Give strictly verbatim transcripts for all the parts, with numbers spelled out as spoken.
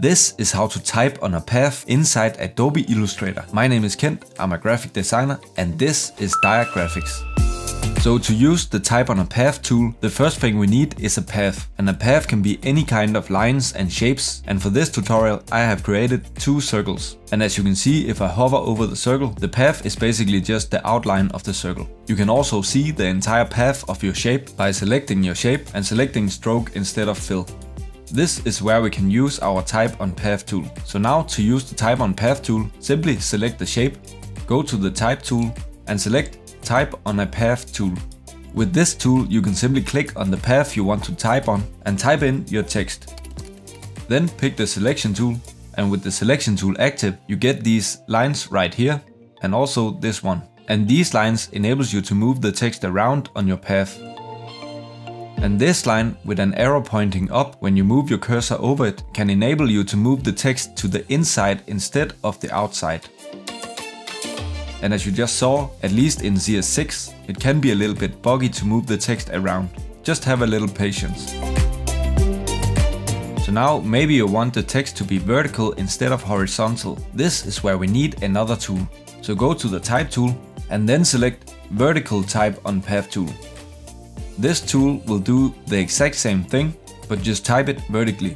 This is how to type on a path inside Adobe Illustrator. My name is Kent, I'm a graphic designer, and this is DiaGraphics. So to use the type on a path tool, the first thing we need is a path. And a path can be any kind of lines and shapes. And for this tutorial, I have created two circles. And as you can see, if I hover over the circle, the path is basically just the outline of the circle. You can also see the entire path of your shape by selecting your shape and selecting stroke instead of fill. This is where we can use our type on path tool. So now to use the type on path tool, simply select the shape, go to the type tool and select type on a path tool. With this tool, you can simply click on the path you want to type on and type in your text. Then pick the selection tool, and with the selection tool active, you get these lines right here and also this one. And these lines enables you to move the text around on your path. And this line with an arrow pointing up when you move your cursor over it can enable you to move the text to the inside instead of the outside. And as you just saw, at least in C S six, it can be a little bit buggy to move the text around. Just have a little patience. So now maybe you want the text to be vertical instead of horizontal. This is where we need another tool. So go to the type tool and then select vertical type on path tool. This tool will do the exact same thing, but just type it vertically.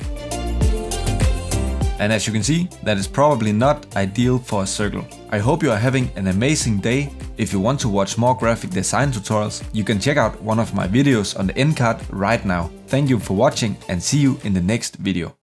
And as you can see, that is probably not ideal for a circle. I hope you are having an amazing day. If you want to watch more graphic design tutorials, you can check out one of my videos on the end card right now. Thank you for watching and see you in the next video.